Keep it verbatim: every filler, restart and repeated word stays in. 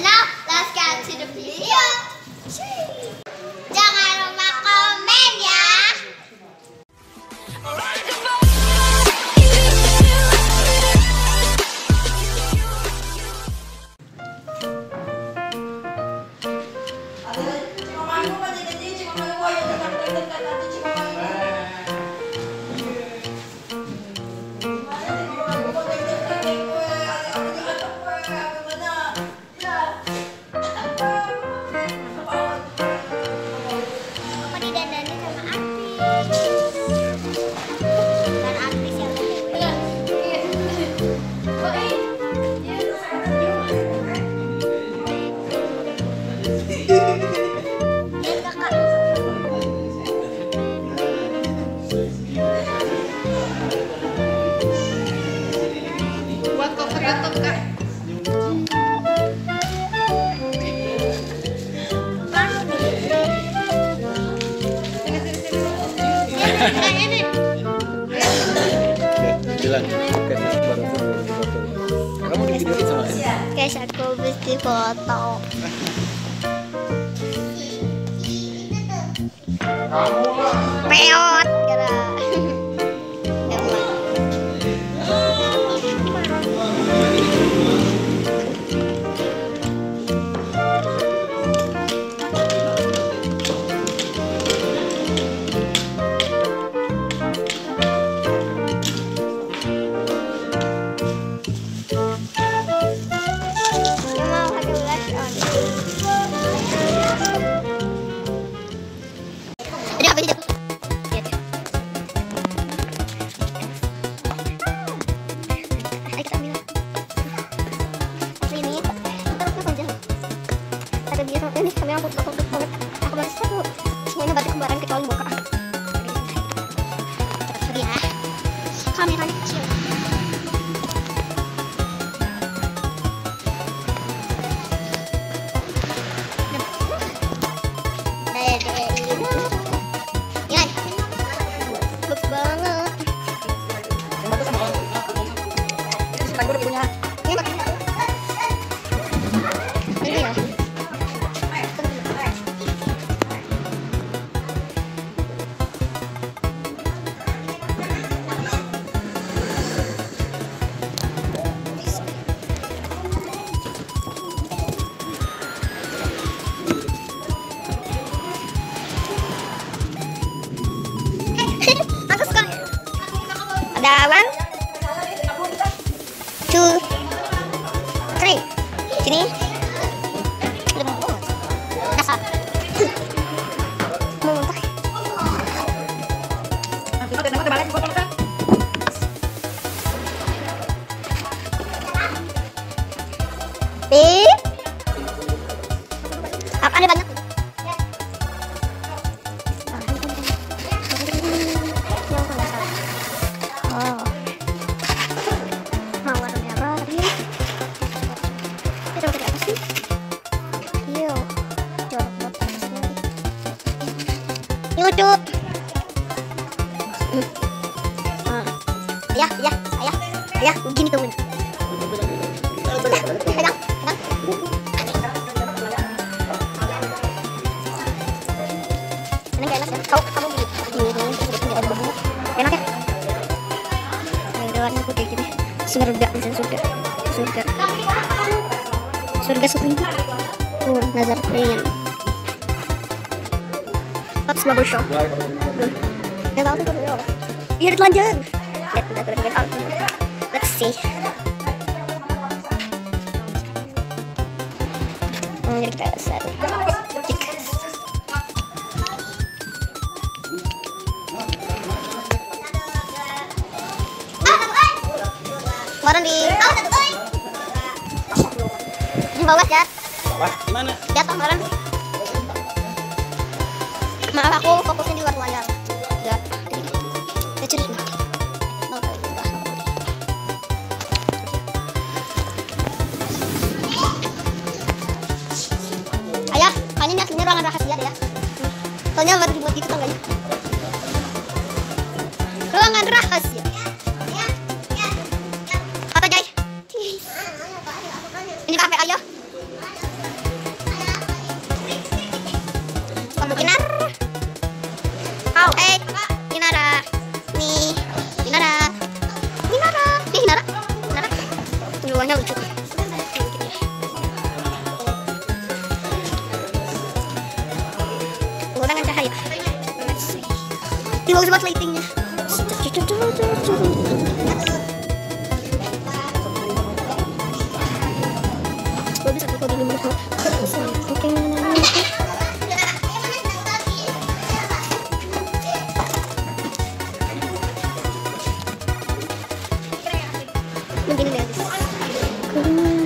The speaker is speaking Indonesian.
And now, let's get to the video. Jangan lupa komen ya. Guys, aku habis difoto. Peot kira. One, two, three. Sini. Dasar. Muntah. Pip. Apa ada banyak? YouTube. Hmm. Ya, ya, ya, ya, begini tuh. Surga, surga, surga, surga supreme. Oh, nazar pengen. That's my bush. Here it lands. Let's see. I'm gonna get set. Warna di. Di bawah ya. Bawah gimana? Lihat kemarin. Maaf, aku fokusnya di luar layar. Ya, ya curi. Ayah, kayaknya ini ruangan rahasia deh ya. Soalnya baru dibuat gitu tangganya. Ruangan rahasia. Apa, Jai? Ini kafe ayah. Keluarnya lucu. Kurangan cahaya. Ini bagus banget lightingnya. Mungkin ini habis.